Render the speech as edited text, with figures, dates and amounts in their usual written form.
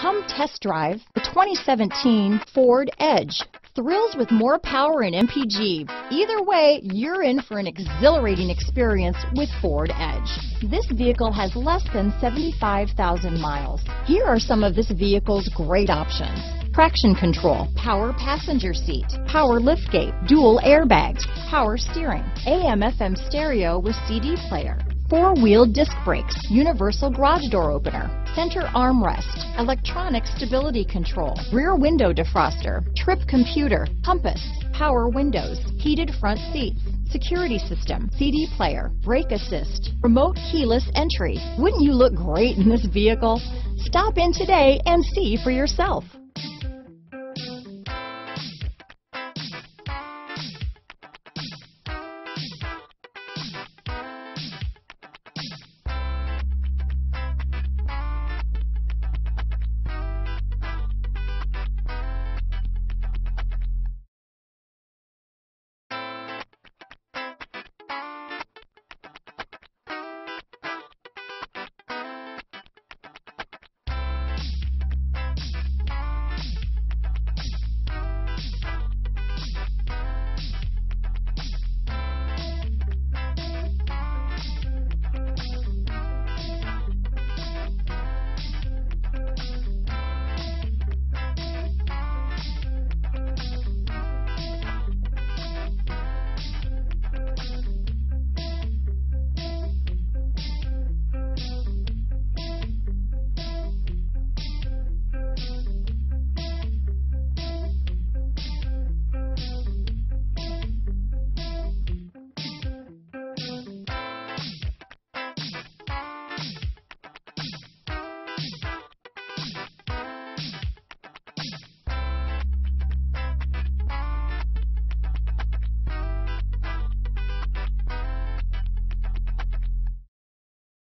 Come test drive the 2017 Ford Edge. Thrills with more power and MPG. Either way, you're in for an exhilarating experience with Ford Edge. This vehicle has less than 75,000 miles. Here are some of this vehicle's great options. Traction control, power passenger seat, power liftgate, dual airbags, power steering, AM/FM stereo with CD player, four-wheel disc brakes, universal garage door opener, center armrest, electronic stability control, rear window defroster, trip computer, compass, power windows, heated front seats, security system, CD player, brake assist, remote keyless entry. Wouldn't you look great in this vehicle? Stop in today and see for yourself.